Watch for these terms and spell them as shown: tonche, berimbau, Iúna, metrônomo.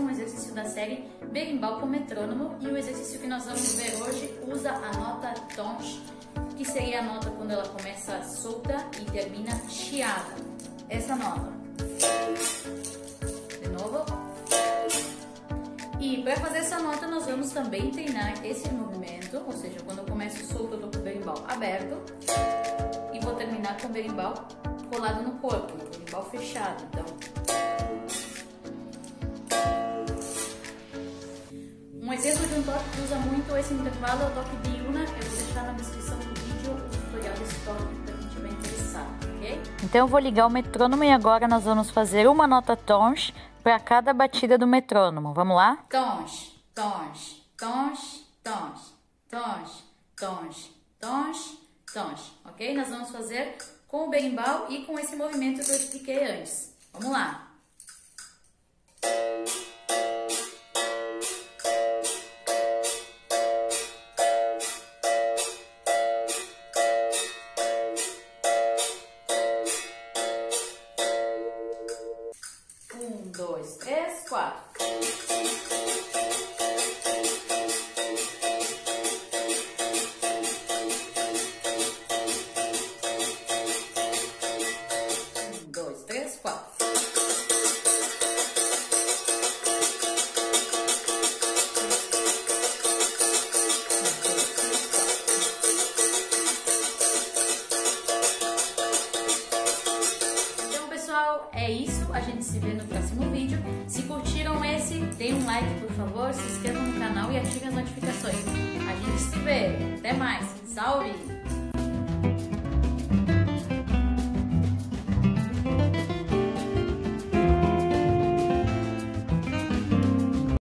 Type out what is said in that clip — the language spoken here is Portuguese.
mais um exercício da série berimbau com metrônomo, e o exercício que nós vamos ver hoje usa a nota tonche, que seria a nota quando ela começa solta e termina chiada. Essa nota. De novo. E para fazer essa nota nós vamos também treinar esse movimento, ou seja, quando eu começo solto eu estou com o berimbau aberto e vou terminar com o berimbau colado no corpo, o berimbau fechado. Então, um exemplo de um toque que usa muito esse intervalo é o toque de Iúna. Eu vou deixar na descrição do vídeo o tutorial desse toque para quem tiver interessado, ok? Então eu vou ligar o metrônomo e agora nós vamos fazer uma nota tonche para cada batida do metrônomo. Vamos lá? Tonche, tonche, tonche, tonche, tonche, tonche, tonche, tonche, ok? Nós vamos fazer com o berimbau e com esse movimento que eu expliquei antes. Vamos lá! Dois, três, quatro. Um, dois, três, quatro. É isso, a gente se vê no próximo vídeo. Se curtiram esse, deem um like, por favor, se inscrevam no canal e ativem as notificações. A gente se vê, até mais, salve!